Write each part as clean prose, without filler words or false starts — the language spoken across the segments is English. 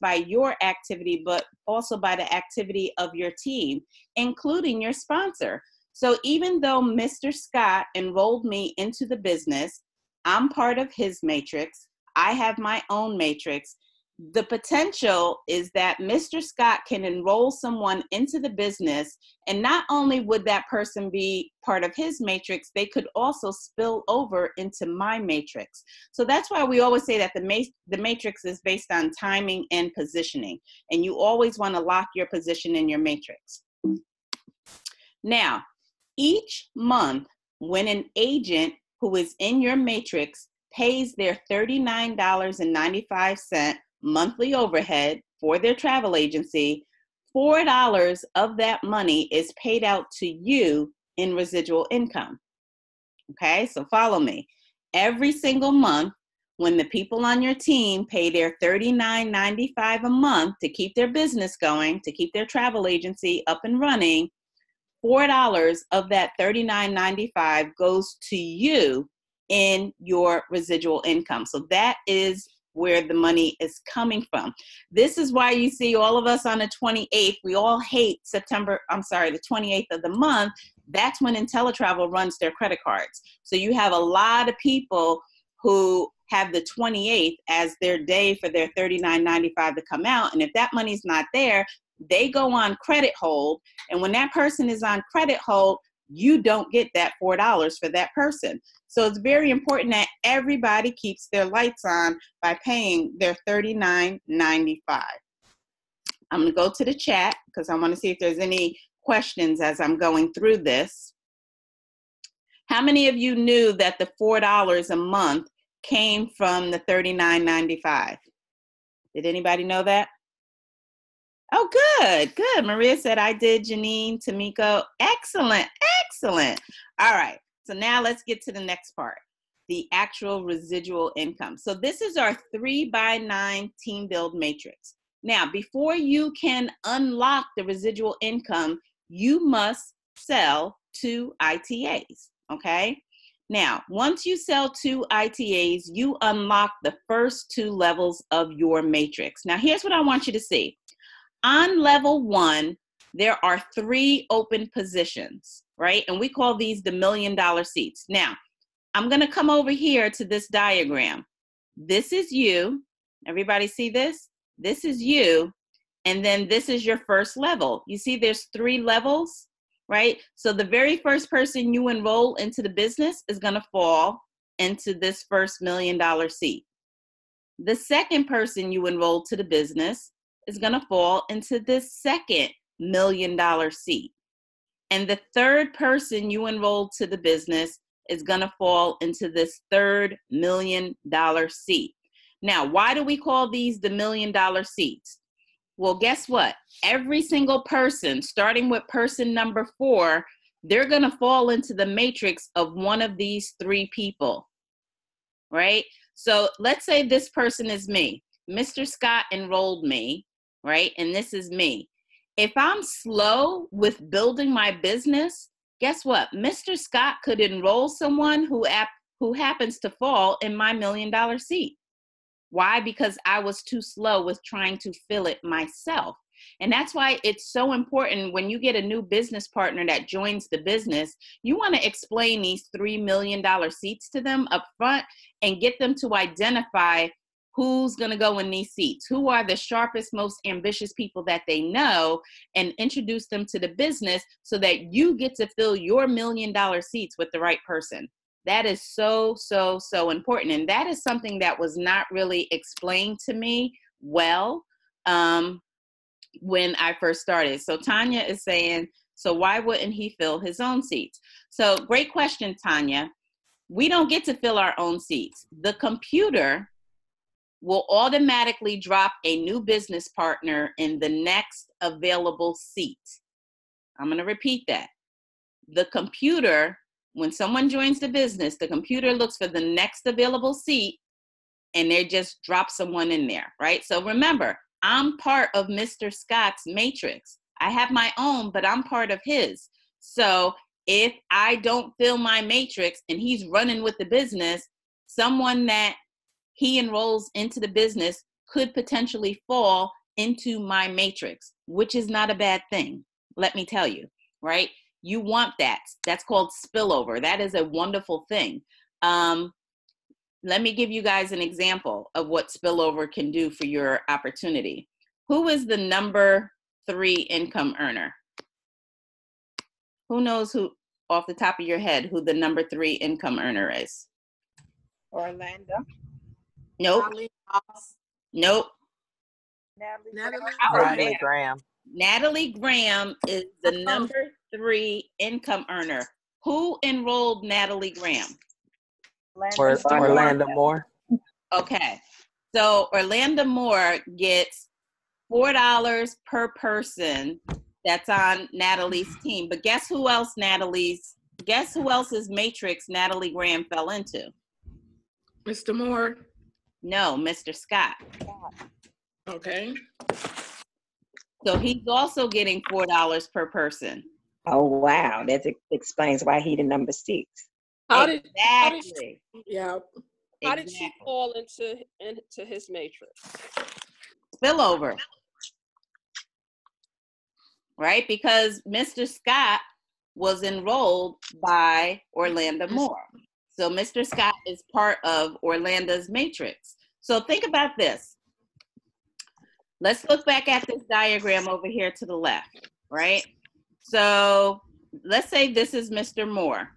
by your activity, but also by the activity of your team, including your sponsor. So even though Mr. Scott enrolled me into the business, I'm part of his matrix. I have my own matrix. The potential is that Mr. Scott can enroll someone into the business, and not only would that person be part of his matrix, they could also spill over into my matrix. So that's why we always say that the matrix is based on timing and positioning, and you always want to lock your position in your matrix. Now, each month when an agent who is in your matrix pays their $39.95 monthly overhead for their travel agency, $4 of that money is paid out to you in residual income. Okay, so follow me. Every single month, when the people on your team pay their $39.95 a month to keep their business going, to keep their travel agency up and running, $4 of that $39.95 goes to you in your residual income. So that is where the money is coming from. This is why you see all of us on the 28th, we all hate the 28th of the month. That's when InteleTravel runs their credit cards. So you have a lot of people who have the 28th as their day for their $39.95 to come out. And if that money's not there, they go on credit hold. And when that person is on credit hold, you don't get that $4 for that person. So it's very important that everybody keeps their lights on by paying their $39.95. I'm going to go to the chat because I want to see if there's any questions as I'm going through this. How many of you knew that the $4 a month came from the $39.95? Did anybody know that? Oh, good, good. Maria said, I did, Janine, Tamiko. Excellent, excellent. All right, so now let's get to the next part, the actual residual income. So this is our 3x9 team build matrix. Now, before you can unlock the residual income, you must sell 2 ITAs, okay? Now, once you sell 2 ITAs, you unlock the first 2 levels of your matrix. Now, here's what I want you to see. On level 1, there are 3 open positions, right? And we call these the $1 million seats. Now, I'm gonna come over here to this diagram. This is you, everybody see this? This is you, and then this is your first level. You see there's 3 levels, right? So the very first person you enroll into the business is gonna fall into this first $1 million seat. The second person you enroll to the business is going to fall into this second $1 million seat. And the third person you enrolled to the business is going to fall into this third $1 million seat. Now, why do we call these the $1 million seats? Well, guess what? Every single person, starting with person number 4, they're going to fall into the matrix of one of these 3 people, right? So let's say this person is me. Mr. Scott enrolled me, right? And this is me. If I'm slow with building my business, guess what? Mr. Scott could enroll someone who happens to fall in my $1 million seat. Why? Because I was too slow with trying to fill it myself. And that's why it's so important when you get a new business partner that joins the business, you want to explain these $3 million seats to them up front and get them to identify who's going to go in these seats, who are the sharpest, most ambitious people that they know, and introduce them to the business so that you get to fill your $1 million seats with the right person. That is so, so, so important. And that is something that was not really explained to me well when I first started. So Tanya is saying, so why wouldn't he fill his own seats? So great question, Tanya. We don't get to fill our own seats. The computer will automatically drop a new business partner in the next available seat. I'm gonna repeat that. The computer, when someone joins the business, the computer looks for the next available seat and they just drop someone in there, right? So remember, I'm part of Mr. Scott's matrix. I have my own, but I'm part of his. So if I don't fill my matrix and he's running with the business, someone that he enrolls into the business could potentially fall into my matrix, which is not a bad thing. Let me tell you, right? You want that. That's called spillover. That is a wonderful thing. Let me give you guys an example of what spillover can do for your opportunity. Who is the #3 income earner? Who knows who, off the top of your head, who the #3 income earner is? Orlando. Nope. Nope. Natalie Graham. Natalie Graham is the #3 income earner. Who enrolled Natalie Graham? Orlando Moore. Okay. So Orlando Moore gets $4 per person that's on Natalie's team. But guess who else guess who else's matrix Natalie Graham fell into? Mr. Moore. No, Mr. Scott. Okay. So he's also getting $4 per person. Oh, wow. That explains why he's the #6. How did she fall into his matrix? Spillover. Right? Because Mr. Scott was enrolled by Orlando Moore. So Mr. Scott is part of Orlando's matrix. So think about this. Let's look back at this diagram over here to the left, right? So let's say this is Mr. Moore.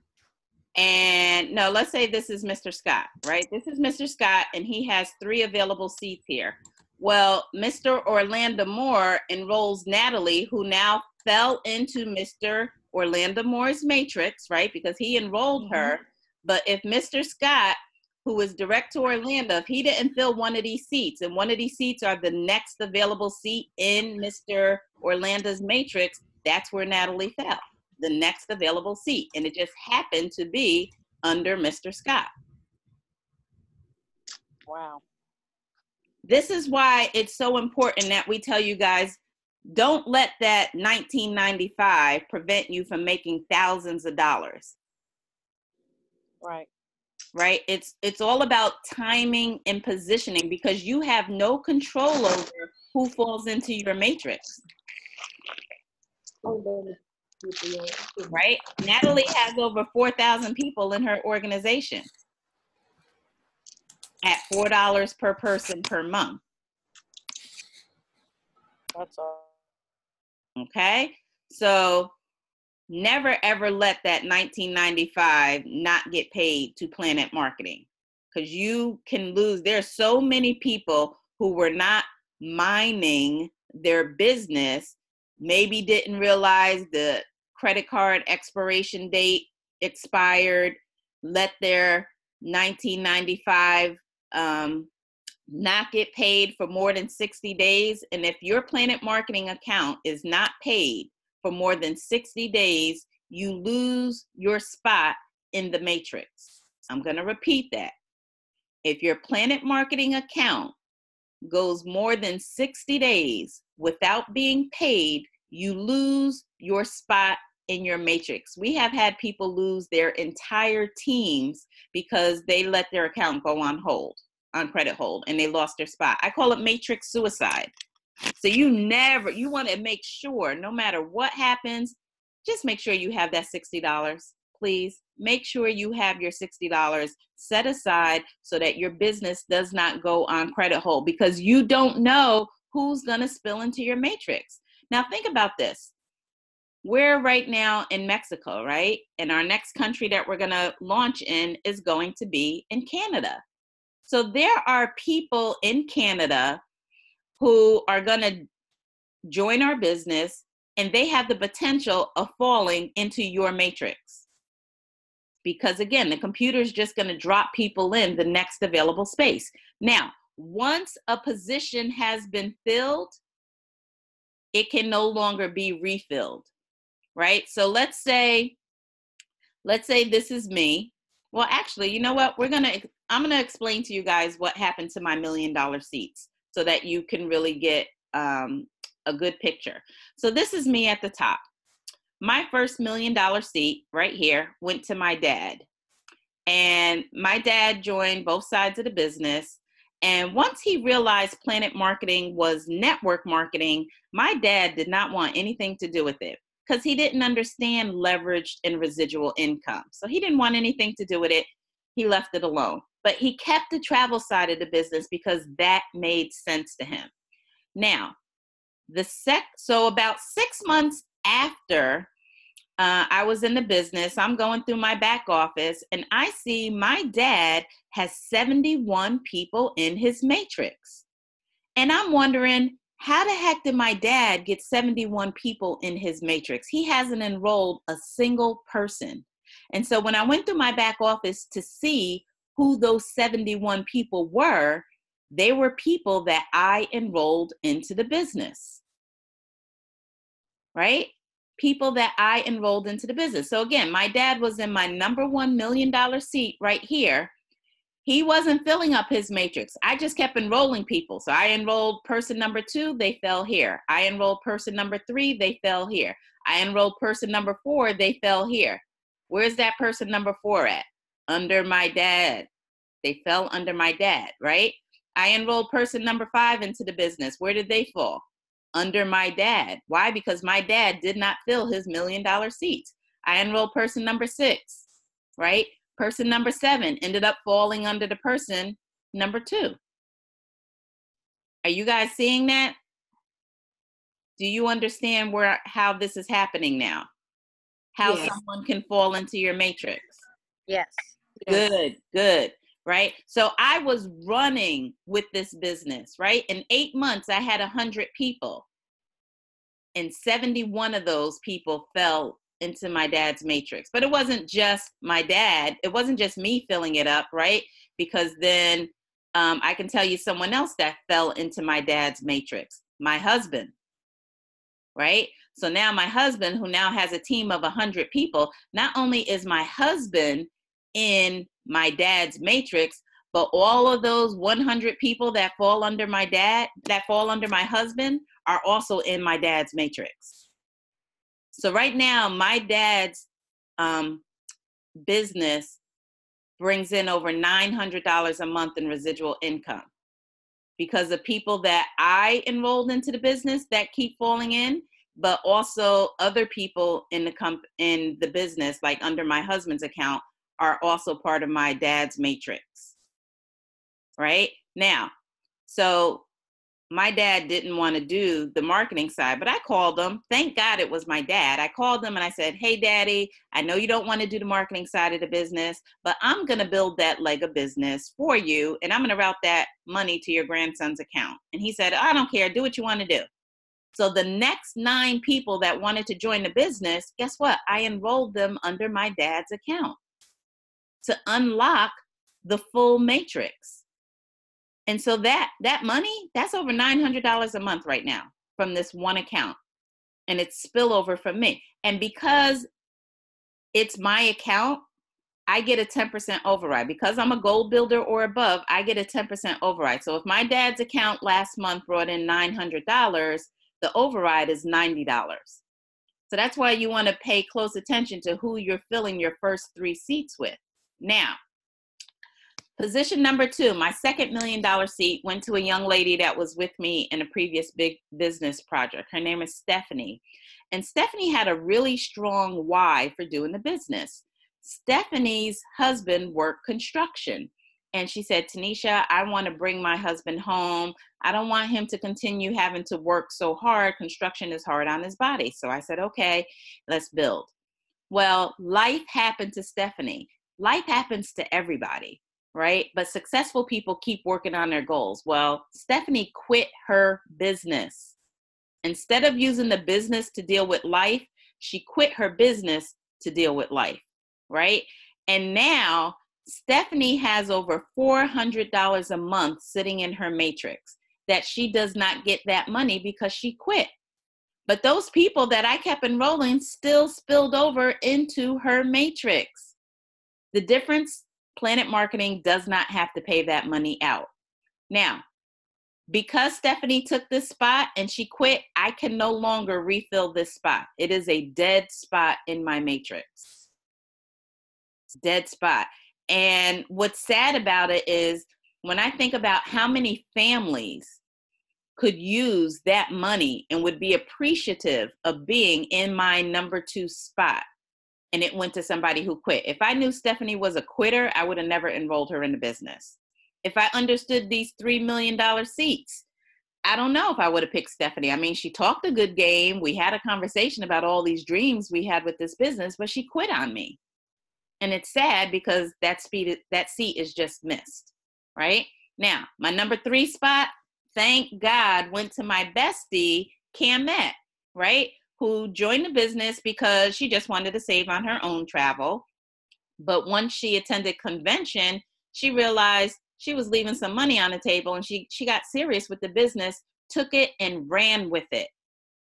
And no, let's say this is Mr. Scott, right? This is Mr. Scott, and he has 3 available seats here. Well, Mr. Orlando Moore enrolls Natalie, who now fell into Mr. Orlando Moore's matrix, right? Because he enrolled her. But if Mr. Scott, who is direct to Orlando, if he didn't fill one of these seats, and one of these seats are the next available seat in Mr. Orlando's matrix, that's where Natalie fell, the next available seat. And it just happened to be under Mr. Scott. Wow. This is why it's so important that we tell you guys, don't let that $19.95 prevent you from making thousands of dollars. Right. Right? It's all about timing and positioning, because you have no control over who falls into your matrix. Right? Natalie has over 4,000 people in her organization at $4 per person per month. That's all. Okay? So never ever let that $19.95 not get paid to PlanNet Marketing, because you can lose. There's so many people who were not mining their business, maybe didn't realize the credit card expiration date expired, let their $19.95 not get paid for more than 60 days. And if your PlanNet Marketing account is not paid for more than 60 days, you lose your spot in the matrix. I'm going to repeat that. If your PlanNet Marketing account goes more than 60 days without being paid, you lose your spot in your matrix. We have had people lose their entire teams because they let their account go on hold, on credit hold, and they lost their spot. I call it matrix suicide. So you want to make sure, no matter what happens, just make sure you have that $60, please. Make sure you have your $60 set aside so that your business does not go on credit hold, because you don't know who's going to spill into your matrix. Now think about this. We're right now in Mexico, right? And our next country that we're going to launch in is going to be in Canada. So there are people in Canada who are going to join our business, and they have the potential of falling into your matrix. Because again, the computer is just going to drop people in the next available space. Now, once a position has been filled, it can no longer be refilled, right? So let's say this is me. Well, actually, you know what? I'm going to explain to you guys what happened to my $1 million seats, so that you can really get a good picture. So this is me at the top. My first $1 million seat right here went to my dad. And my dad joined both sides of the business. And once he realized PlanNet Marketing was network marketing, my dad did not want anything to do with it because he didn't understand leveraged and residual income. So he didn't want anything to do with it. He left it alone. But he kept the travel side of the business because that made sense to him. Now, so about 6 months after I was in the business, I'm going through my back office and I see my dad has 71 people in his matrix. And I'm wondering, how the heck did my dad get 71 people in his matrix? He hasn't enrolled a single person. And so when I went through my back office to see who those 71 people were, they were people that I enrolled into the business, right? People that I enrolled into the business. So again, my dad was in my number $1 million seat right here. He wasn't filling up his matrix. I just kept enrolling people. So I enrolled person number 2, they fell here. I enrolled person number 3, they fell here. I enrolled person number 4, they fell here. Where's that person number 4 at? Under my dad. They fell under my dad, right? I enrolled person number 5 into the business. Where did they fall? Under my dad. Why? Because my dad did not fill his $1 million seats. I enrolled person number 6, right? Person number 7 ended up falling under the person number 2. Are you guys seeing that? Do you understand how this is happening now? How yes. Someone can fall into your matrix? Yes. Good, good. Right? So I was running with this business, right? In 8 months, I had 100 people. And 71 of those people fell into my dad's matrix. But it wasn't just my dad. It wasn't just me filling it up, right? Because then I can tell you someone else that fell into my dad's matrix, my husband, right? So now my husband, who now has a team of 100 people, not only is my husband in my dad's matrix, but all of those 100 people that fall under my dad, that fall under my husband, are also in my dad's matrix. So right now, my dad's business brings in over $900 a month in residual income because of people that I enrolled into the business that keep falling in, but also other people in the business, like under my husband's account, are also part of my dad's matrix, right? Now, so my dad didn't want to do the marketing side, but I called him. Thank God it was my dad. I called him and I said, hey, Daddy, I know you don't want to do the marketing side of the business, but I'm going to build that leg of business for you, and I'm going to route that money to your grandson's account. And he said, I don't care. Do what you want to do. So the next 9 people that wanted to join the business, guess what? I enrolled them under my dad's account to unlock the full matrix. And so that money, that's over $900 a month right now from this one account. And it's spillover from me. And because it's my account, I get a 10% override. Because I'm a gold builder or above, I get a 10% override. So if my dad's account last month brought in $900, the override is $90. So that's why you want to pay close attention to who you're filling your first 3 seats with. Now, position number 2, my second $1 million seat went to a young lady that was with me in a previous big business project. Her name is Stephanie. And Stephanie had a really strong why for doing the business. Stephanie's husband worked construction. And she said, Tanisha, I want to bring my husband home. I don't want him to continue having to work so hard. Construction is hard on his body. So I said, okay, let's build. Well, life happened to Stephanie. Life happens to everybody, right? But successful people keep working on their goals. Well, Stephanie quit her business. Instead of using the business to deal with life, she quit her business to deal with life, right? And now Stephanie has over $400 a month sitting in her matrix that she does not get that money because she quit. But those people that I kept enrolling still spilled over into her matrix. The difference, PlanNet Marketing does not have to pay that money out. Now, because Stephanie took this spot and she quit, I can no longer refill this spot. It is a dead spot in my matrix. Dead spot. And what's sad about it is when I think about how many families could use that money and would be appreciative of being in my number 2 spot, and it went to somebody who quit. If I knew Stephanie was a quitter, I would have never enrolled her in the business. If I understood these $3 million seats, I don't know if I would have picked Stephanie. I mean, she talked a good game. We had a conversation about all these dreams we had with this business, but she quit on me. And it's sad because that seat is just missed, right? Now, my number 3 spot, thank God, went to my bestie, Kimette, right? Who joined the business because she just wanted to save on her own travel. But once she attended convention, she realized she was leaving some money on the table, and she got serious with the business, took it and ran with it,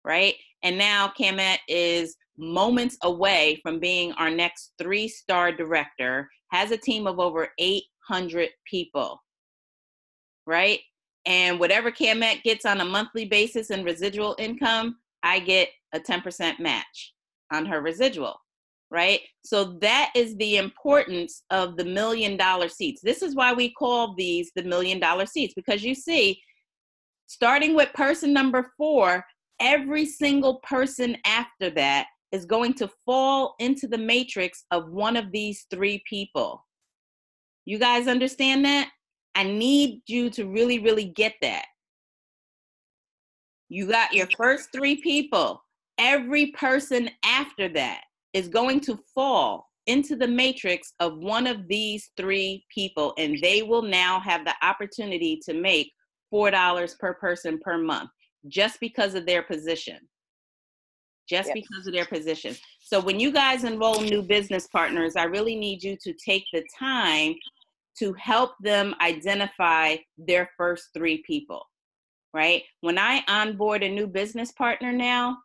right? And now Kimette is moments away from being our next 3-star director, has a team of over 800 people, right? And whatever Kimette gets on a monthly basis in residual income, I get a 10% match on her residual, right? So that is the importance of the $1 million seats. This is why we call these the $1 million seats, because you see, starting with person number 4, every single person after that is going to fall into the matrix of one of these 3 people. You guys understand that? I need you to really, really get that. You got your first 3 people. Every person after that is going to fall into the matrix of one of these 3 people, and they will now have the opportunity to make $4 per person per month just because of their position. Just because of their position. So when you guys enroll new business partners, I really need you to take the time to help them identify their first 3 people. Right? When I onboard a new business partner now,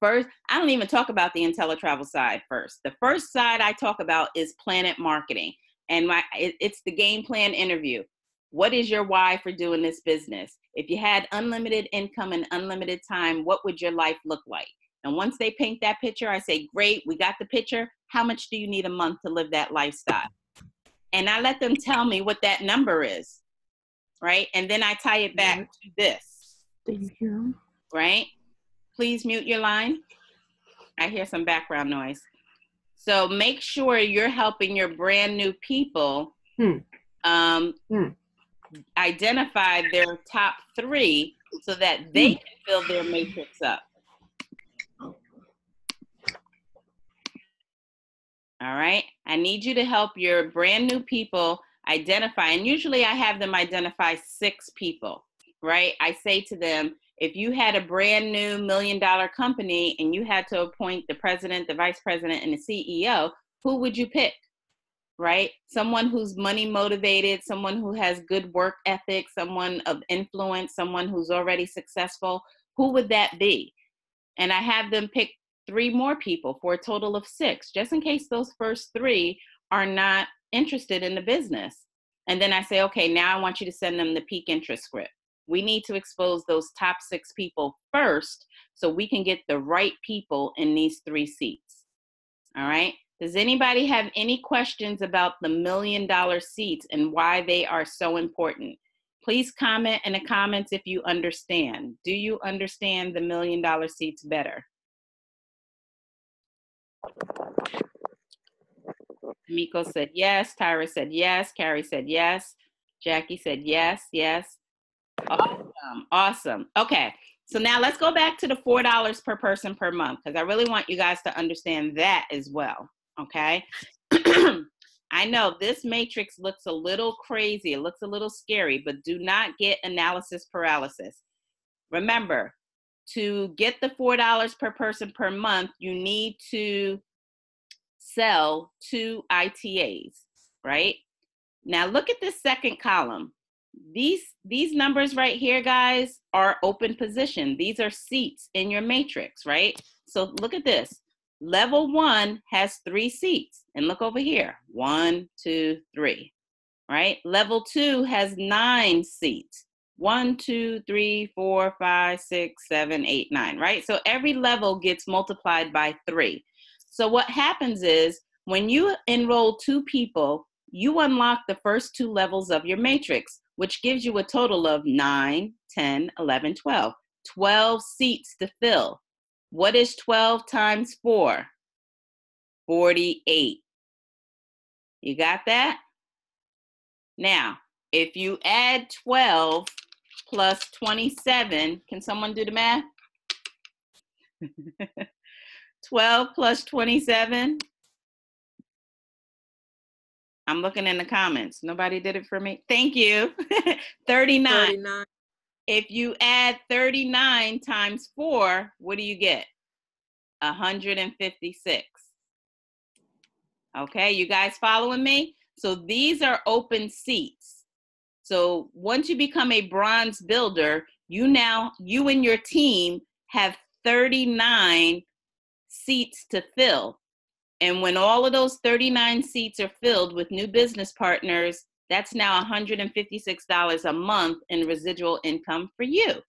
I don't even talk about the InteleTravel side first. The first side I talk about is PlanNet Marketing. And it's the game plan interview. What is your why for doing this business? If you had unlimited income and unlimited time, what would your life look like? And once they paint that picture, I say, great, we got the picture. How much do you need a month to live that lifestyle? And I let them tell me what that number is. Right? And then I tie it back to this. Thank you. Right? Please mute your line. I hear some background noise. So make sure you're helping your brand new people identify their top 3 so that they can fill their matrix up. All right? I need you to help your brand new people identify, and usually I have them identify 6 people, right? I say to them, if you had a brand new $1 million company and you had to appoint the president, the vice president, and the CEO, who would you pick, right? Someone who's money motivated, someone who has good work ethic, someone of influence, someone who's already successful, who would that be? And I have them pick 3 more people for a total of 6, just in case those first 3 are not interested in the business. And then I say, okay, now I want you to send them the peak interest script. We need to expose those top 6 people first so we can get the right people in these 3 seats. All right. Does anybody have any questions about the $1 million seats and why they are so important? Please comment in the comments if you understand. Do you understand the $1 million seats better? Miko said yes, Tyra said yes, Carrie said yes, Jackie said yes, yes. Awesome, awesome. Okay, so now let's go back to the $4 per person per month, because I really want you guys to understand that as well, okay? I know this matrix looks a little crazy, it looks a little scary, but do not get analysis paralysis. Remember, to get the $4 per person per month, you need to sell 2 ITAs, right? Now look at this second column. These numbers right here, guys, are open position. These are seats in your matrix, right? So look at this. Level 1 has 3 seats. And look over here, 1, 2, 3, right? Level 2 has 9 seats. 1, 2, 3, 4, 5, 6, 7, 8, 9, right? So every level gets multiplied by 3. So what happens is when you enroll 2 people, you unlock the first two levels of your matrix, which gives you a total of 9, 10, 11, 12. 12 seats to fill. What is 12 times 4? 48. You got that? Now, if you add 12 plus 27, can someone do the math? 12 plus 27. I'm looking in the comments. Nobody did it for me. Thank you. 39. 39. If you add 39 times 4, what do you get? 156. Okay, you guys following me? So these are open seats. So once you become a bronze builder, you and your team have 39 seats to fill. And when all of those 39 seats are filled with new business partners, that's now $156 a month in residual income for you.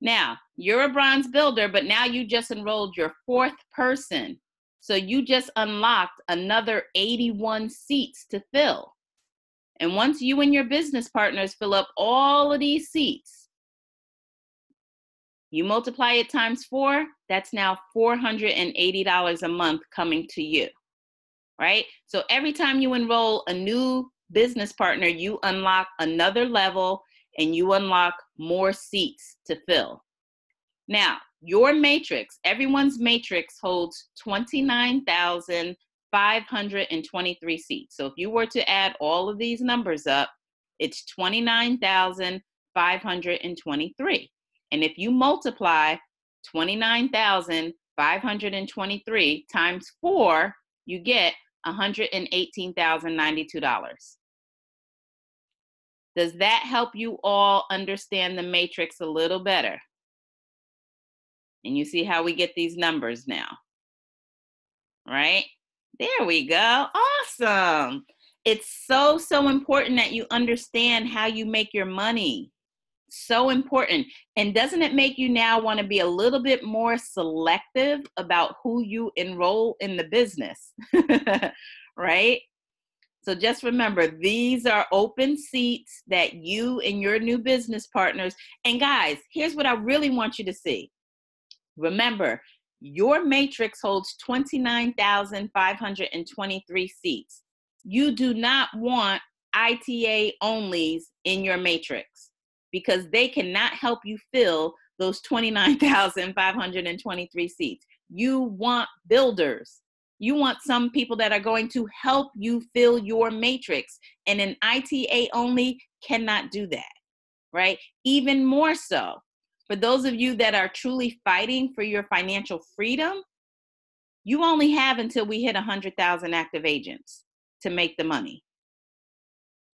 Now, you're a bronze builder, but now you just enrolled your fourth person. So you just unlocked another 81 seats to fill. And once you and your business partners fill up all of these seats, you multiply it times 4, that's now $480 a month coming to you, right? So every time you enroll a new business partner, you unlock another level and you unlock more seats to fill. Now, your matrix, everyone's matrix holds 29,523 seats. So if you were to add all of these numbers up, it's 29,523. And if you multiply 29,523 times 4, you get $118,092. Does that help you all understand the matrix a little better? And you see how we get these numbers now, right? There we go. Awesome. It's so, so important that you understand how you make your money. So important. And doesn't it make you now want to be a little bit more selective about who you enroll in the business, right? So just remember, these are open seats that you and your new business partners, and guys, here's what I really want you to see. Remember, your matrix holds 29,523 seats. You do not want ITA onlys in your matrix, because they cannot help you fill those 29,523 seats. You want builders. You want some people that are going to help you fill your matrix, and an ITA only cannot do that, right? Even more so, for those of you that are truly fighting for your financial freedom, you only have until we hit 100,000 active agents to make the money.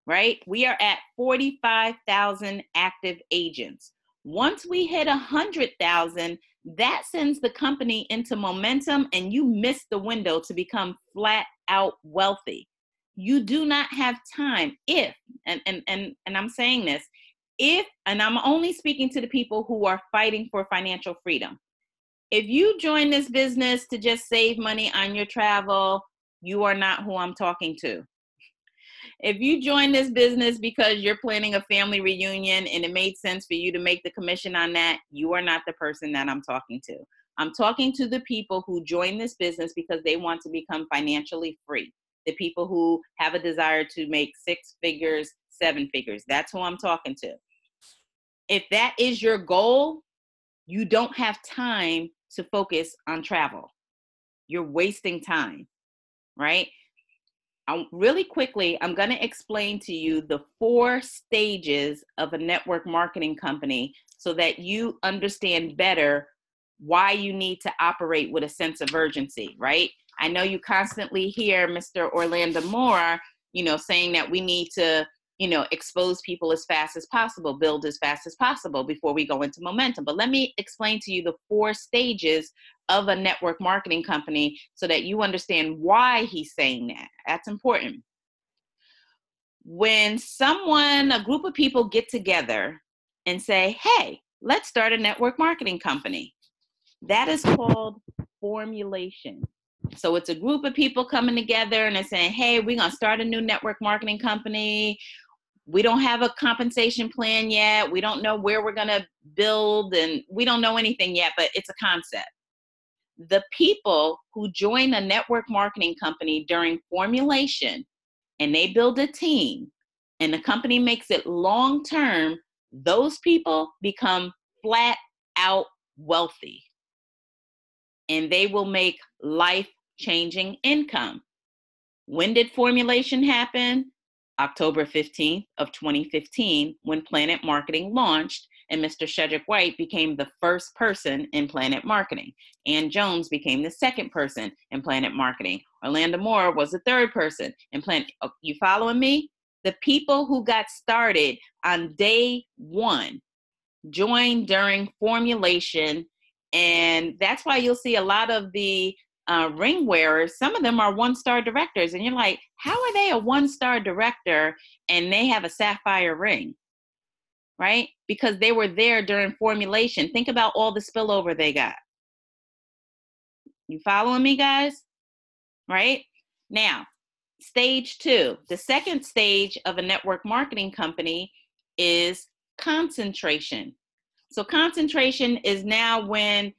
Right? We are at 45,000 active agents. Once we hit 100,000, that sends the company into momentum, and you miss the window to become flat out wealthy. You do not have time if, and I'm saying this, if, and I'm only speaking to the people who are fighting for financial freedom. If you join this business to just save money on your travel, you are not who I'm talking to. If you join this business because you're planning a family reunion and it made sense for you to make the commission on that, you are not the person that I'm talking to. I'm talking to the people who join this business because they want to become financially free. The people who have a desire to make 6 figures, 7 figures. That's who I'm talking to. If that is your goal, you don't have time to focus on travel. You're wasting time, right? Really quickly, I'm going to explain to you the 4 stages of a network marketing company so that you understand better why you need to operate with a sense of urgency, right? I know you constantly hear Mr. Orlando Moore, saying that we need to, expose people as fast as possible, build as fast as possible before we go into momentum. But let me explain to you the 4 stages of a network marketing company so that you understand why he's saying that. That's important. When a group of people get together and say, hey, let's start a network marketing company, that is called formulation. So it's a group of people coming together and they're saying, hey, we're going to start a new network marketing company. We don't have a compensation plan yet. We don't know where we're going to build and we don't know anything yet, but it's a concept. The people who join a network marketing company during formulation and they build a team and the company makes it long-term, those people become flat out wealthy and they will make life-changing income. When did formulation happen? October 15th of 2015, when PlanNet Marketing launched and Mr. Shedrick White became the first person in PlanNet Marketing. Ann Jones became the second person in PlanNet Marketing. Orlando Moore was the third person in PlanNet. Oh, you following me? The people who got started on day one joined during formulation. And that's why you'll see a lot of the ring wearers, some of them are one-star directors. And you're like, how are they a one-star director and they have a sapphire ring? Right? Because they were there during formulation. Think about all the spillover they got. You following me, guys? Right? Now, stage two, the second stage of a network marketing company is concentration. So concentration is now when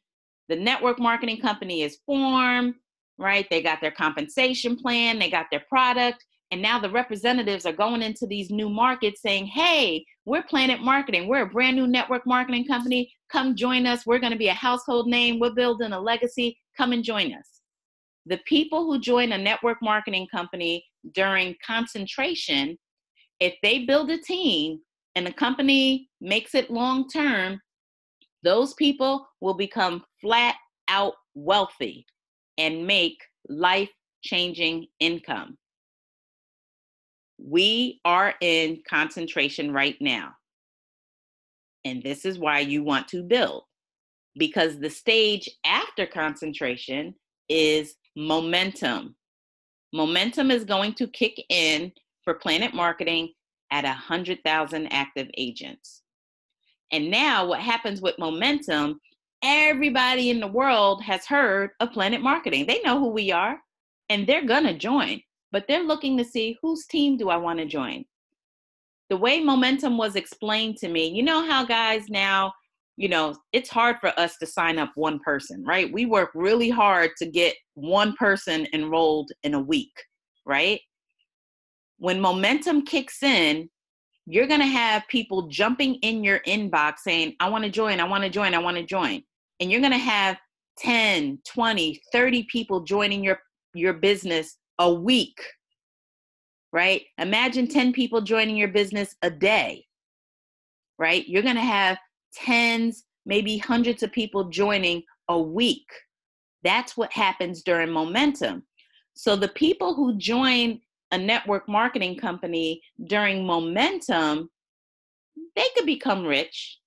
the network marketing company is formed, right? They got their compensation plan, they got their product, and now the representatives are going into these new markets saying, hey, we're PlanNet Marketing. We're a brand new network marketing company. Come join us. We're going to be a household name. We're building a legacy. Come and join us. The people who join a network marketing company during concentration, if they build a team and the company makes it long-term, those people will become flat out wealthy and make life-changing income. We are in concentration right now. And this is why you want to build, because the stage after concentration is momentum. Momentum is going to kick in for PlanNet Marketing at 100,000 active agents. And now what happens with momentum, everybody in the world has heard of PlanNet Marketing. They know who we are and they're gonna join. But they're looking to see whose team do I want to join. The way momentum was explained to me, you know how guys now, you know, it's hard for us to sign up one person, right? We work really hard to get one person enrolled in a week, right? When momentum kicks in, you're going to have people jumping in your inbox saying, I want to join, I want to join, I want to join. And you're going to have 10, 20, 30 people joining your business a week, right? Imagine 10 people joining your business a day, right? You're going to have tens, maybe hundreds of people joining a week. That's what happens during momentum. So the people who join a network marketing company during momentum, they could become rich,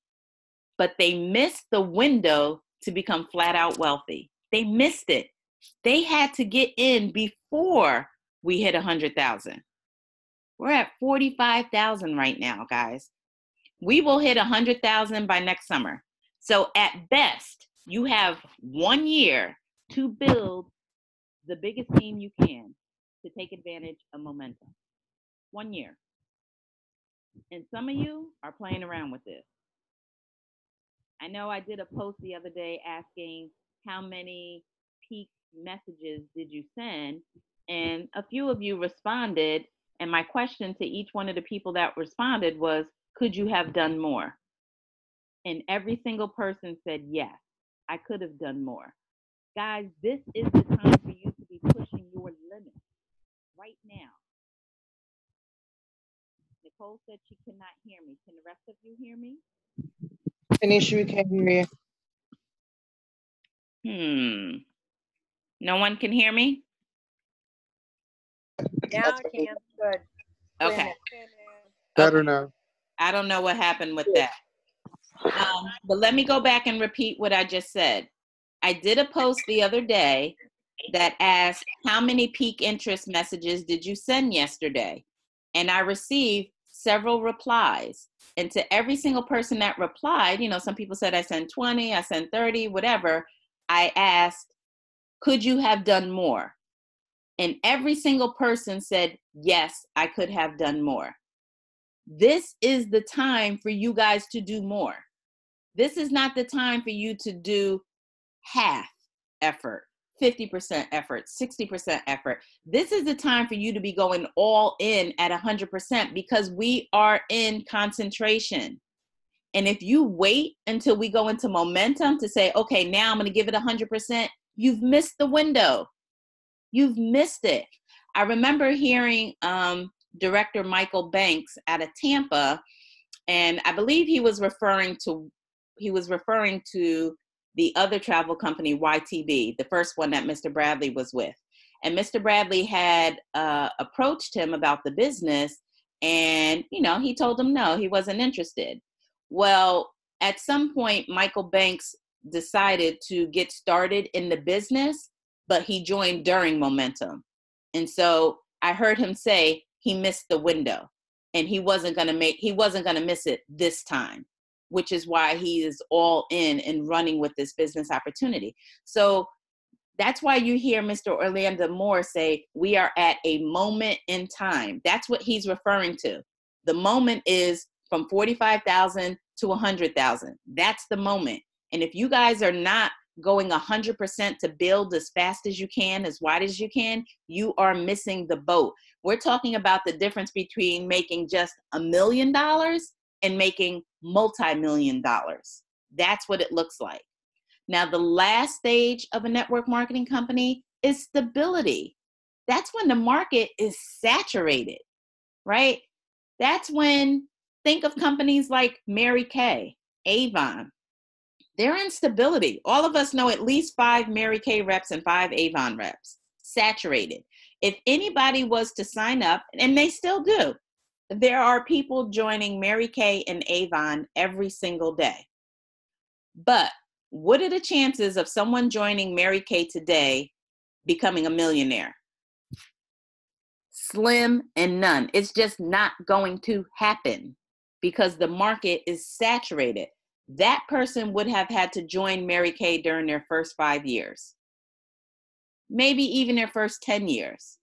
but they missed the window to become flat out wealthy. They missed it. They had to get in before we hit 100,000. We're at 45,000 right now, guys. We will hit 100,000 by next summer. So at best, you have 1 year to build the biggest team you can to take advantage of momentum. 1 year. And some of you are playing around with this. I know I did a post the other day asking how many peak messages did you send, and a few of you responded, and my question to each one of the people that responded was, could you have done more? And every single person said, yes, I could have done more. Guys, this is the time for you to be pushing your limits right now. Nicole said she cannot hear me. Can the rest of you hear me? Anisha, we can't hear you. No one can hear me? Now I can. Good. Okay. Better now. I don't know what happened with that. But let me go back and repeat what I just said. I did a post the other day that asked, how many peak interest messages did you send yesterday? And I received several replies. And to every single person that replied, you know, some people said I sent 20, I sent 30, whatever. I asked, Could you have done more? And every single person said, yes, I could have done more. This is the time for you guys to do more. This is not the time for you to do half effort, 50% effort, 60% effort. This is the time for you to be going all in at 100% because we are in concentration. And if you wait until we go into momentum to say, okay, now I'm going to give it 100%, you've missed the window. You've missed it. I remember hearing director Michael Banks out of Tampa, and I believe he was referring to the other travel company, YTV, the first one that Mr. Bradley was with. And Mr. Bradley had approached him about the business, and he told him no, he wasn't interested. Well, at some point, Michael Banks decided to get started in the business, but he joined during momentum. And so I heard him say he missed the window and he wasn't going to miss it this time, which is why he is all in and running with this business opportunity. So that's why you hear Mr. Orlando Moore say, we are at a moment in time. That's what he's referring to. The moment is from 45,000 to 100,000. That's the moment. And if you guys are not going 100% to build as fast as you can, as wide as you can, you are missing the boat. We're talking about the difference between making just $1 million and making multi-million dollars. That's what it looks like. Now, the last stage of a network marketing company is stability. That's when the market is saturated, right? That's when, think of companies like Mary Kay, Avon. They're in stability. All of us know at least 5 Mary Kay reps and 5 Avon reps, saturated. If anybody was to sign up, and they still do, there are people joining Mary Kay and Avon every single day. But what are the chances of someone joining Mary Kay today becoming a millionaire? Slim and none. It's just not going to happen because the market is saturated. That person would have had to join Mary Kay during their first 5 years, maybe even their first 10 years.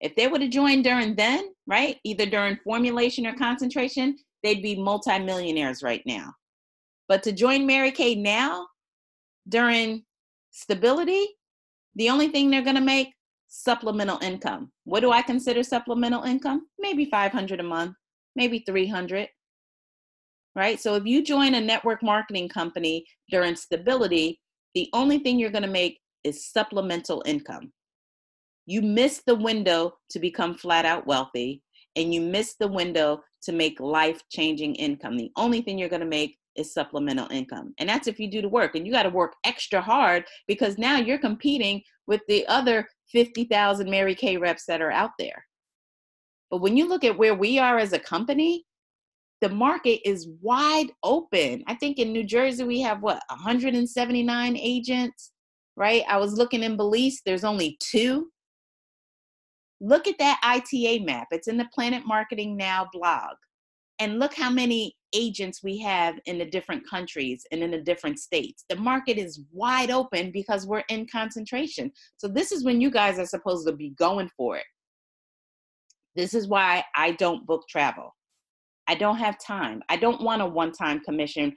If they would have joined during then, right, either during formulation or concentration, they'd be multimillionaires right now. But to join Mary Kay now, during stability, the only thing they're going to make, supplemental income. What do I consider supplemental income? Maybe $500 a month, maybe $300. Right? So if you join a network marketing company during stability, the only thing you're going to make is supplemental income. You miss the window to become flat out wealthy, and you miss the window to make life-changing income. The only thing you're going to make is supplemental income. And that's if you do the work, and you got to work extra hard because now you're competing with the other 50,000 Mary Kay reps that are out there. But when you look at where we are as a company, the market is wide open. I think in New Jersey, we have 179 agents, right? I was looking in Belize, there's only 2. Look at that ITA map. It's in the PlanNet Marketing Now blog. And look how many agents we have in the different countries and in the different states. The market is wide open because we're in concentration. So this is when you guys are supposed to be going for it. This is why I don't book travel. I don't have time. I don't want a one-time commission.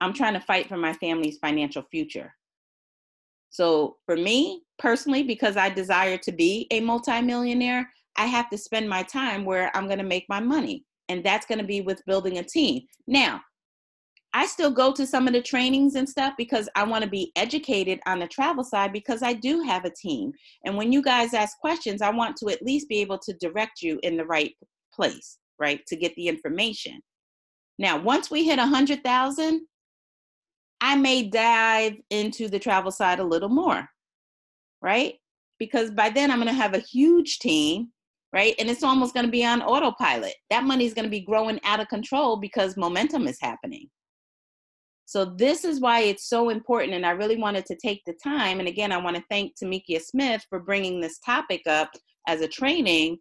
I'm trying to fight for my family's financial future. So for me personally, because I desire to be a multimillionaire, I have to spend my time where I'm going to make my money. And that's going to be with building a team. Now, I still go to some of the trainings and stuff because I want to be educated on the travel side because I do have a team. And when you guys ask questions, I want to at least be able to direct you in the right place, right, to get the information. Now, once we hit 100,000, I may dive into the travel side a little more, right? Because by then I'm going to have a huge team, right? And it's almost going to be on autopilot. That money is going to be growing out of control because momentum is happening. So this is why it's so important. And I really wanted to take the time. And again, I want to thank Tamekia Smith for bringing this topic up as a training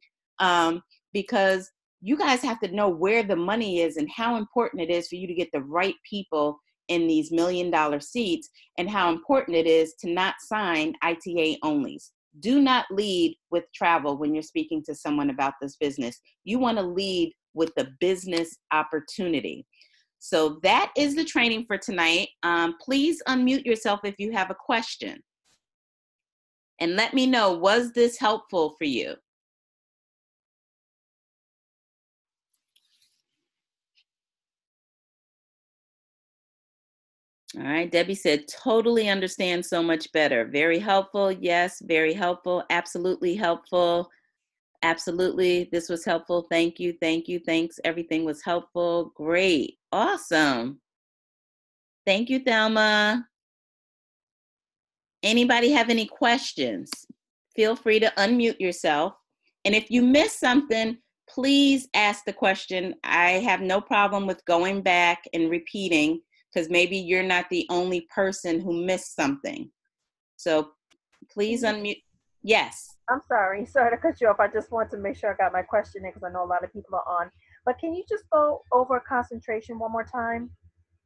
because you guys have to know where the money is and how important it is for you to get the right people in these $1 million seats and how important it is to not sign ITA onlys. Do not lead with travel when you're speaking to someone about this business. You want to lead with the business opportunity. So that is the training for tonight. Please unmute yourself if you have a question. And let me know, was this helpful for you? All right, Debbie said, totally understand so much better. Very helpful, yes, very helpful, absolutely helpful, absolutely. This was helpful, thank you, thanks. Everything was helpful, great, awesome. Thank you, Thelma. Anybody have any questions? Feel free to unmute yourself. And if you miss something, please ask the question. I have no problem with going back and repeating, because maybe you're not the only person who missed something. So please unmute. Yes. I'm sorry. Sorry to cut you off. I just want to make sure I got my question in because I know a lot of people are on. But can you just go over concentration one more time?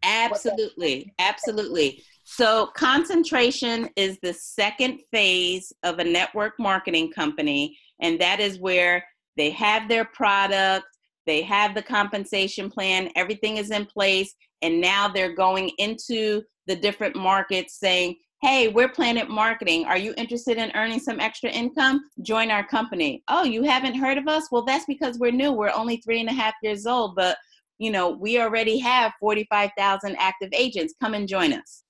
Absolutely. Absolutely. So concentration is the second phase of a network marketing company. And that is where they have their product, they have the compensation plan, everything is in place. And now they're going into the different markets saying, hey, we're PlanNet Marketing. Are you interested in earning some extra income? Join our company. Oh, you haven't heard of us? Well, that's because we're new. We're only 3.5 years old, but you know, we already have 45,000 active agents. Come and join us.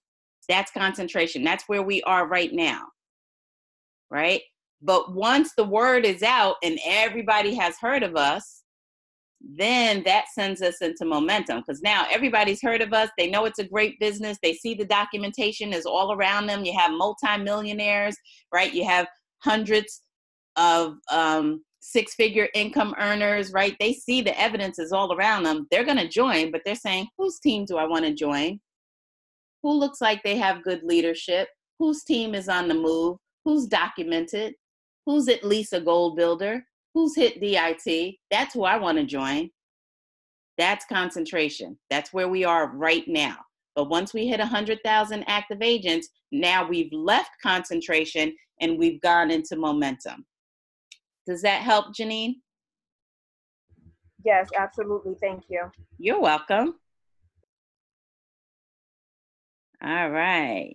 That's concentration. That's where we are right now, right? But once the word is out and everybody has heard of us, then that sends us into momentum, because now everybody's heard of us. They know it's a great business. They see the documentation is all around them. You have multimillionaires, right? You have hundreds of six-figure income earners, right? They see the evidence is all around them. They're going to join, but they're saying, whose team do I want to join? Who looks like they have good leadership? Whose team is on the move? Who's documented? Who's at least a goal builder? Who's hit DIT? That's who I want to join. That's concentration. That's where we are right now. But once we hit 100,000 active agents, now we've left concentration and we've gone into momentum. Does that help, Janine? Yes, absolutely. Thank you. You're welcome. All right.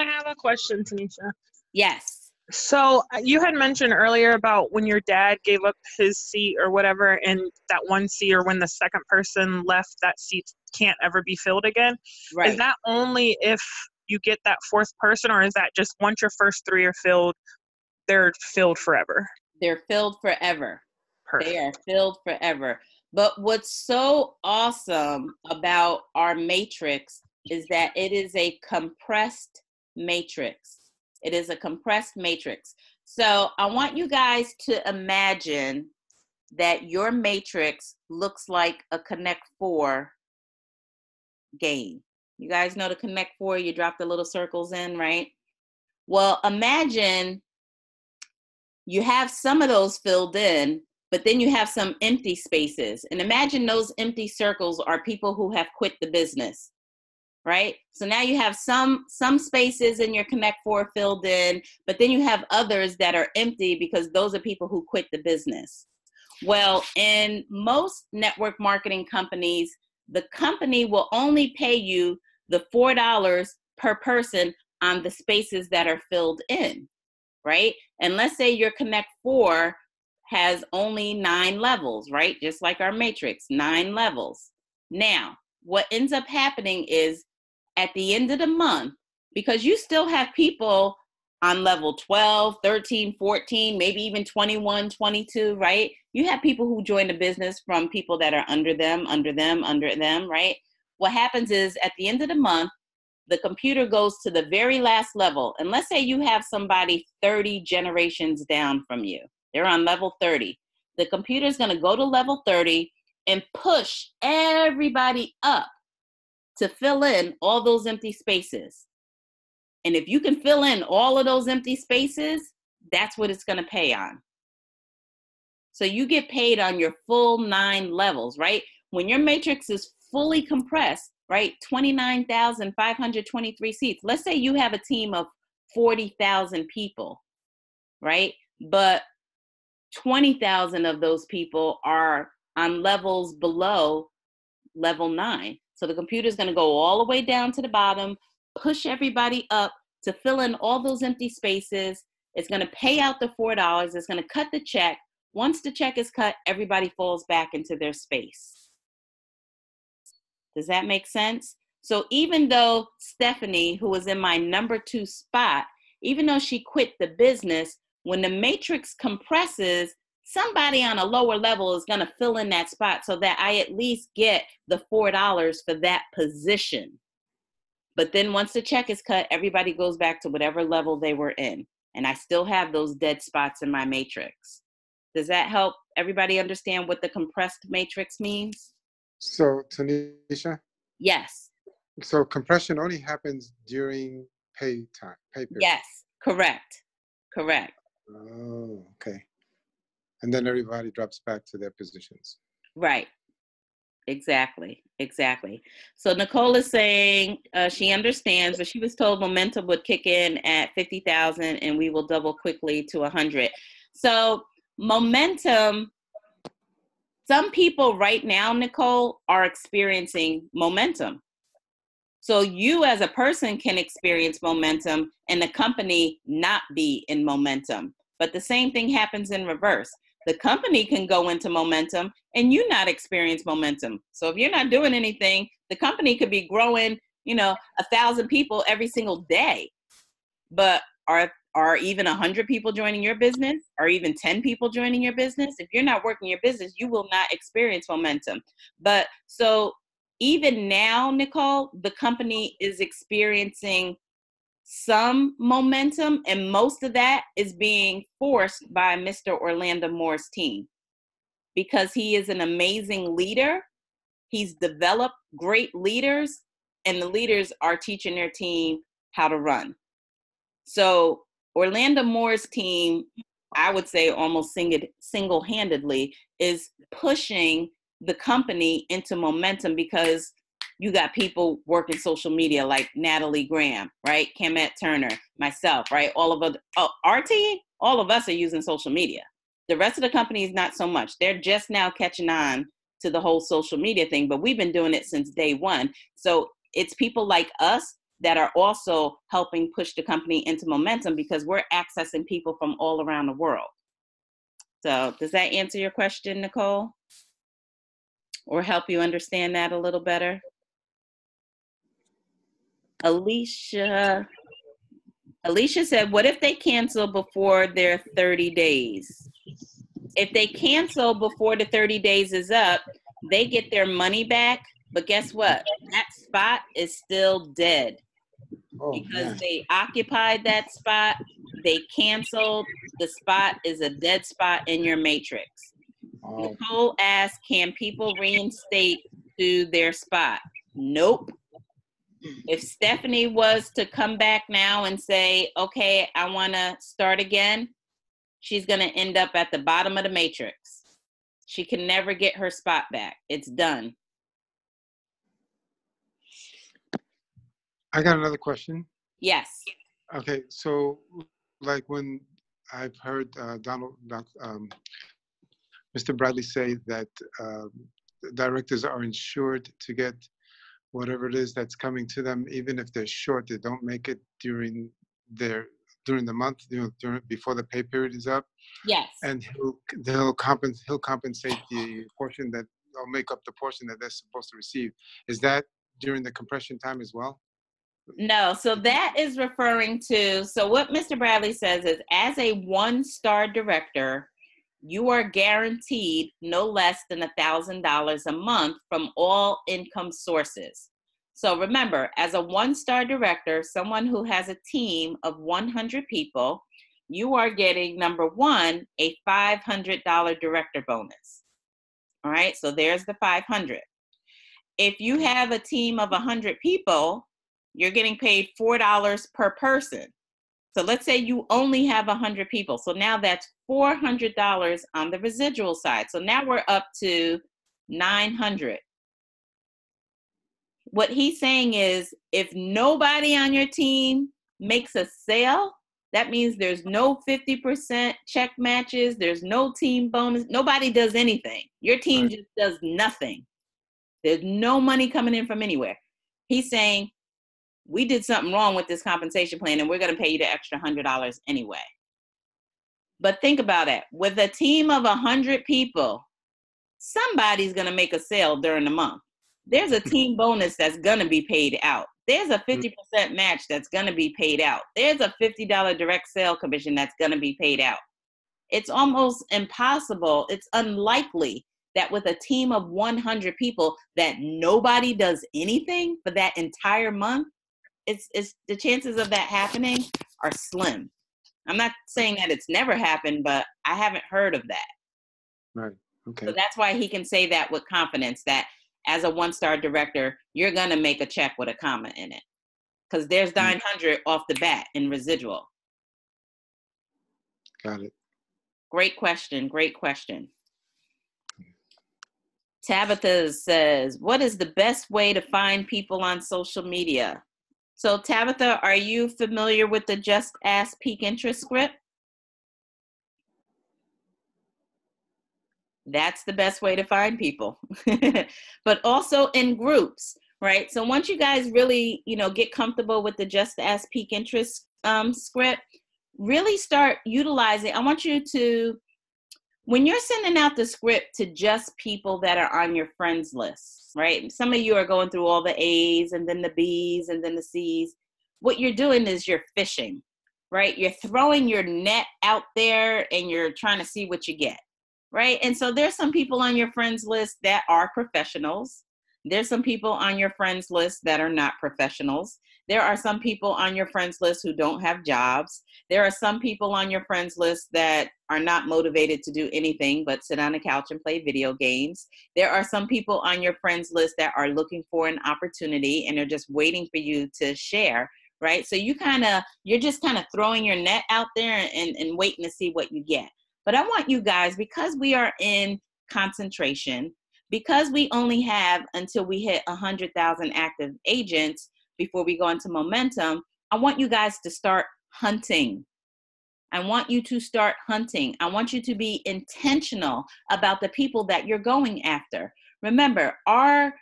I have a question, Tanisha. Yes. So you had mentioned earlier about when your dad gave up his seat or whatever, and that one seat, or when the second person left, that seat can't ever be filled again. Right. Is that only if you get that fourth person, or is that just once your first three are filled, they're filled forever? They're filled forever. Perfect. They are filled forever. But what's so awesome about our matrix is that it is a compressed matrix. It is a compressed matrix. So I want you guys to imagine that your matrix looks like a Connect Four game. You guys know the Connect Four, you drop the little circles in, right? Well, imagine you have some of those filled in, but then you have some empty spaces. And imagine those empty circles are people who have quit the business. Right? So now you have some spaces in your Connect Four filled in, but then you have others that are empty because those are people who quit the business. Well, in most network marketing companies, the company will only pay you the $4 per person on the spaces that are filled in, right? And let's say your Connect Four has only 9 levels, right? Just like our matrix, 9 levels. Now, what ends up happening is at the end of the month, because you still have people on level 12, 13, 14, maybe even 21, 22, right? You have people who join the business from people that are under them, right? What happens is at the end of the month, the computer goes to the very last level. And let's say you have somebody 30 generations down from you. They're on level 30. The computer is going to go to level 30 and push everybody up to fill in all those empty spaces. And if you can fill in all of those empty spaces, that's what it's gonna pay on. So you get paid on your full 9 levels, right? When your matrix is fully compressed, right? 29,523 seats. Let's say you have a team of 40,000 people, right? But 20,000 of those people are on levels below level 9. So the computer is going to go all the way down to the bottom, push everybody up to fill in all those empty spaces. It's going to pay out the $4. It's going to cut the check. Once the check is cut, everybody falls back into their space. Does that make sense? So even though Stephanie, who was in my number 2 spot, even though she quit the business, when the matrix compresses, somebody on a lower level is going to fill in that spot so that I at least get the $4 for that position. But then once the check is cut, everybody goes back to whatever level they were in. And I still have those dead spots in my matrix. Does that help everybody understand what the compressed matrix means? So, Tanisha? Yes. So compression only happens during pay time, pay period. Yes, correct, correct. Oh, okay. And then everybody drops back to their positions. Right, exactly, exactly. So Nicole is saying she understands, but she was told momentum would kick in at 50,000 and we will double quickly to 100. So momentum, some people right now, Nicole, are experiencing momentum. So you as a person can experience momentum and the company not be in momentum. But the same thing happens in reverse. The company can go into momentum and you not experience momentum. So if you're not doing anything, the company could be growing, you know, 1,000 people every single day. But are even 100 people joining your business, or even 10 people joining your business? If you're not working your business, you will not experience momentum. But so even now, Nicole, the company is experiencing some momentum, and most of that is being forced by Mr. Orlando Moore's team, because he is an amazing leader. He's developed great leaders, and the leaders are teaching their team how to run. So Orlando Moore's team, I would say almost single-handedly, is pushing the company into momentum, because you got people working social media like Natalie Graham, right? Kimette Turner, myself, right? All of us, RT, all of us are using social media. The rest of the company is not so much. They're just now catching on to the whole social media thing, but we've been doing it since day one. So it's people like us that are also helping push the company into momentum, because we're accessing people from all around the world. So does that answer your question, Nicole? Or help you understand that a little better? Alicia said, what if they cancel before their 30 days? If they cancel before the 30 days is up, they get their money back, but guess what? That spot is still dead. Oh, because man, they occupied that spot, they canceled, the spot is a dead spot in your matrix. Oh. Nicole asked, can people reinstate to their spot? Nope. If Stephanie was to come back now and say, okay, I want to start again, she's going to end up at the bottom of the matrix. She can never get her spot back. It's done. I got another question. Yes. Okay. So like when I've heard Mr. Bradley say that directors are insured to get whatever it is that's coming to them, even if they're short, they don't make it during the month, you know, before the pay period is up. Yes. And he'll compensate the portion that, or make up the portion that they're supposed to receive. Is that during the compression time as well? No, so that is referring to, so what Mr. Bradley says is, as a one-star director, you are guaranteed no less than $1,000 a month from all income sources. So remember, as a one-star director, someone who has a team of 100 people, you are getting, number 1, a $500 director bonus. All right, so there's the 500. If you have a team of 100 people, you're getting paid $4 per person. So let's say you only have 100 people. So now that's $400 on the residual side. So now we're up to 900. what he's saying is if nobody on your team makes a sale, that means there's no 50% check matches. There's no team bonus. Nobody does anything. Your team right. just does nothing. There's no money coming in from anywhere. He's saying, we did something wrong with this compensation plan and we're going to pay you the extra $100 anyway. But think about it. With a team of 100 people, somebody's going to make a sale during the month. There's a team bonus that's going to be paid out. There's a 50% match that's going to be paid out. There's a $50 direct sale commission that's going to be paid out. It's almost impossible. It's unlikely that with a team of 100 people that nobody does anything for that entire month, it's the chances of that happening are slim. I'm not saying that it's never happened, but I haven't heard of that. Right. Okay. So that's why he can say that with confidence, that as a one-star director, you're going to make a check with a comma in it because there's 900 off the bat in residual. Got it. Great question. Great question. Tabitha says, what is the best way to find people on social media? So Tabitha, are you familiar with the Just Ask Peak Interest script? That's the best way to find people, but also in groups, right? So once you guys really, you know, get comfortable with the Just Ask Peak Interest script, really start utilizing. I want you to, when you're sending out the script to just people that are on your friends list, right? Some of you are going through all the A's and then the B's and then the C's. What you're doing is you're fishing, right? You're throwing your net out there and you're trying to see what you get. Right. And so there's some people on your friends list that are professionals. There's some people on your friends list that are not professionals. There are some people on your friends list who don't have jobs. There are some people on your friends list that are not motivated to do anything but sit on a couch and play video games. There are some people on your friends list that are looking for an opportunity and they're just waiting for you to share. Right. So you're just kind of throwing your net out there and waiting to see what you get. But I want you guys, because we are in concentration, because we only have until we hit 100,000 active agents before we go into momentum, I want you guys to start hunting. I want you to start hunting. I want you to be intentional about the people that you're going after. Remember, our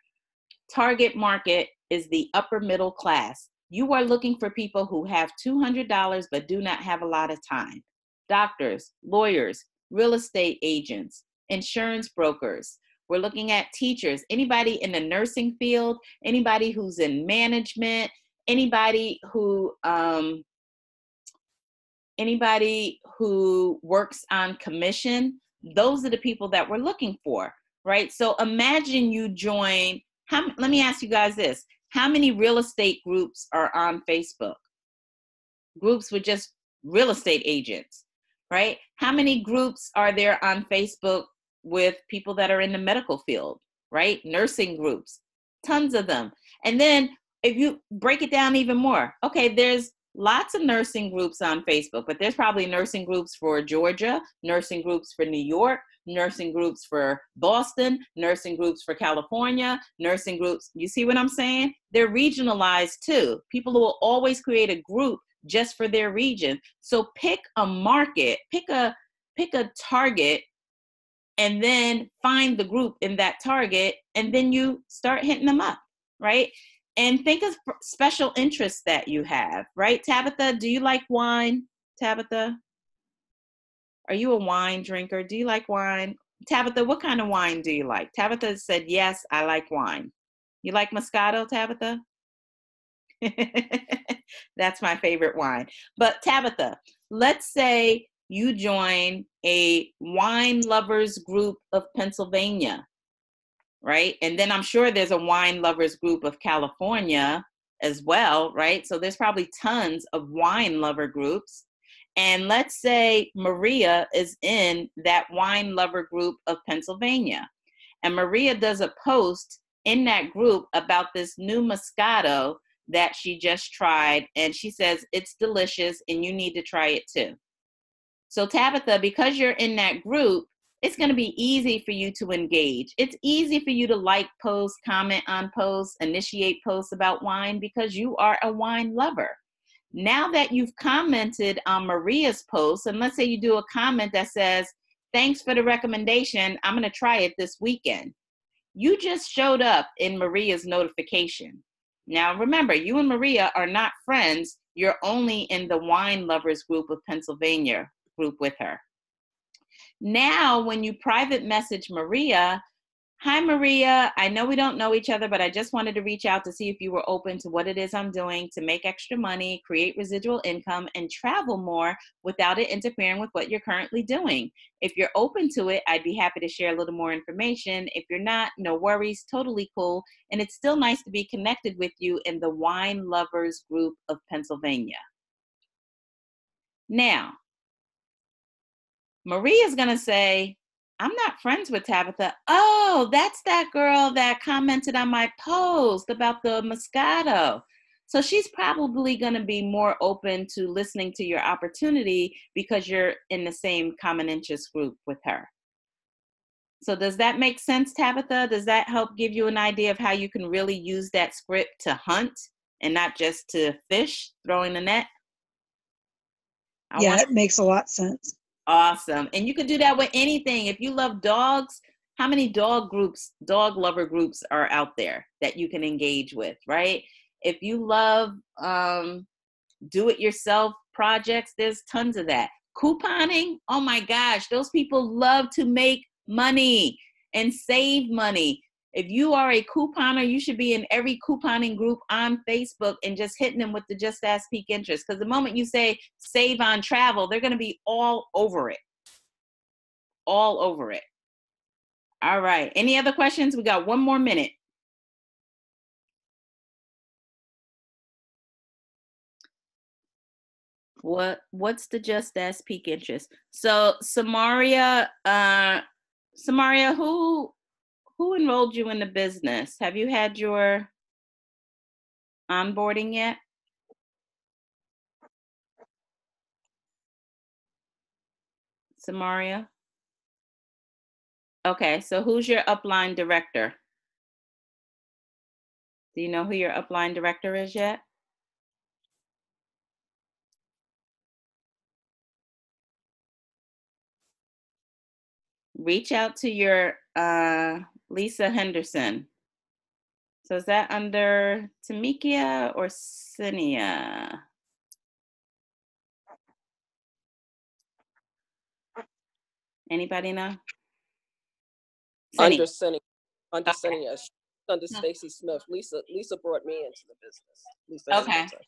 target market is the upper middle class. You are looking for people who have $200 but do not have a lot of time. Doctors, lawyers, real estate agents, insurance brokers. We're looking at teachers, anybody in the nursing field, anybody who's in management, anybody who works on commission. Those are the people that we're looking for, right? So imagine you join, let me ask you guys this. How many real estate groups are on Facebook? Groups with just real estate agents. Right? How many groups are there on Facebook with people that are in the medical field, right? Nursing groups, tons of them. And then if you break it down even more, okay, there's lots of nursing groups on Facebook, but there's probably nursing groups for Georgia, nursing groups for New York, nursing groups for Boston, nursing groups for California, nursing groups. You see what I'm saying? They're regionalized too. People will always create a group just for their region. So pick a market, pick a target, and then find the group in that target, and then you start hitting them up, right? And think of special interests that you have, right? Tabitha, do you like wine? Tabitha, are you a wine drinker? Do you like wine? Tabitha, what kind of wine do you like? Tabitha said, yes, I like wine. You like Moscato, Tabitha? That's my favorite wine. But Tabitha, let's say you join a wine lovers group of Pennsylvania, right? And then I'm sure there's a wine lovers group of California as well, right? So there's probably tons of wine lover groups. And let's say Maria is in that wine lover group of Pennsylvania. And Maria does a post in that group about this new Moscato that she just tried, and she says it's delicious and you need to try it too. So Tabitha, because you're in that group, it's going to be easy for you to engage. It's easy for you to like posts, comment on posts, initiate posts about wine because you are a wine lover. Now that you've commented on Maria's post, and let's say you do a comment that says, thanks for the recommendation, I'm going to try it this weekend. You just showed up in Maria's notification. Now remember, you and Maria are not friends. You're only in the wine lovers group of Pennsylvania group with her. Now, when you private message Maria, hi Maria, I know we don't know each other, but I just wanted to reach out to see if you were open to what it is I'm doing to make extra money, create residual income, and travel more without it interfering with what you're currently doing. If you're open to it, I'd be happy to share a little more information. If you're not, no worries, totally cool. And it's still nice to be connected with you in the wine lovers group of Pennsylvania. Now, Maria's gonna say, I'm not friends with Tabitha. Oh, that's that girl that commented on my post about the Moscato. So she's probably going to be more open to listening to your opportunity because you're in the same common interest group with her. So does that make sense, Tabitha? Does that help give you an idea of how you can really use that script to hunt and not just to fish, throwing the net? Yeah, it makes a lot of sense. Awesome. And you could do that with anything. If you love dogs, how many dog groups, dog lover groups are out there that you can engage with, right? If you love do-it-yourself projects, there's tons of that. Couponing, oh my gosh, those people love to make money and save money. If you are a couponer, you should be in every couponing group on Facebook and just hitting them with the Just Ask Peak Interest. Because the moment you say save on travel, they're going to be all over it. All over it. All right. Any other questions? We got one more minute. What's the Just Ask Peak Interest? So Samaria, who enrolled you in the business? Have you had your onboarding yet? Samaria? Okay, so who's your upline director? Do you know who your upline director is yet? Reach out to your Lisa Henderson. So is that under Tamekia or Sinia? Anybody know? Under Sinia. Under Sinia. Okay. Under Stacy Smith. Lisa brought me into the business. Lisa okay. Henderson.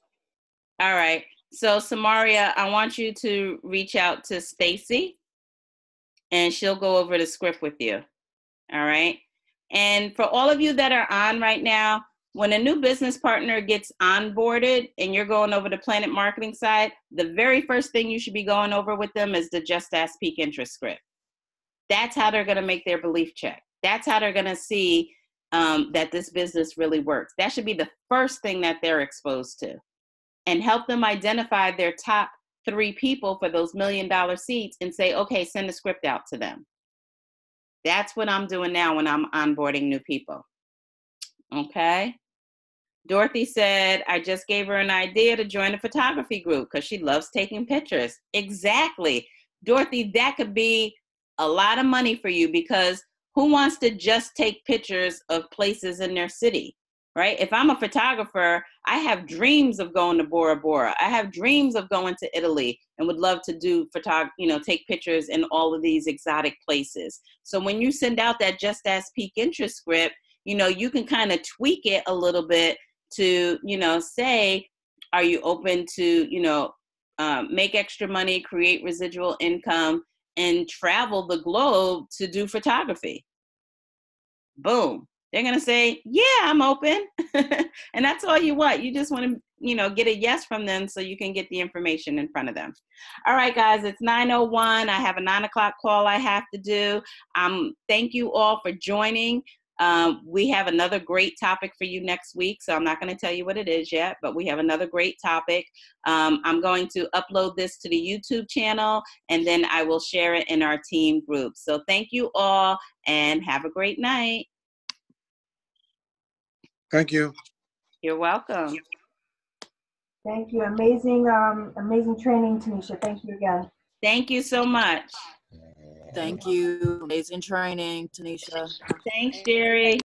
All right. So Samaria, I want you to reach out to Stacy, and she'll go over the script with you. All right. And for all of you that are on right now, when a new business partner gets onboarded and you're going over the PlanNet marketing side, the very first thing you should be going over with them is the Just Ask Peak Interest script. That's how they're going to make their belief check. That's how they're going to see that this business really works. That should be the first thing that they're exposed to, and help them identify their top 3 people for those $1 million seats and say, okay, send the script out to them. That's what I'm doing now when I'm onboarding new people. Okay. Dorothy said, I just gave her an idea to join a photography group because she loves taking pictures. Exactly. Dorothy, that could be a lot of money for you, because who wants to just take pictures of places in their city? Right? If I'm a photographer, I have dreams of going to Bora Bora. I have dreams of going to Italy and would love to do take pictures in all of these exotic places. So when you send out that Just Ask Peak Interest script, you can kind of tweak it a little bit to, say, are you open to, make extra money, create residual income, and travel the globe to do photography? Boom. They're going to say, yeah, I'm open. And that's all you want. You just want to, get a yes from them so you can get the information in front of them. All right, guys, it's 9:01. I have a 9 o'clock call I have to do. Thank you all for joining. We have another great topic for you next week, so I'm not going to tell you what it is yet, but we have another great topic. I'm going to upload this to the YouTube channel, and then I will share it in our team group. So thank you all, and have a great night. Thank you. You're welcome. Thank you. Amazing, amazing training, Tanisha. Thank you again. Thank you so much. Thank you. Amazing training, Tanisha. Thanks, Jerry.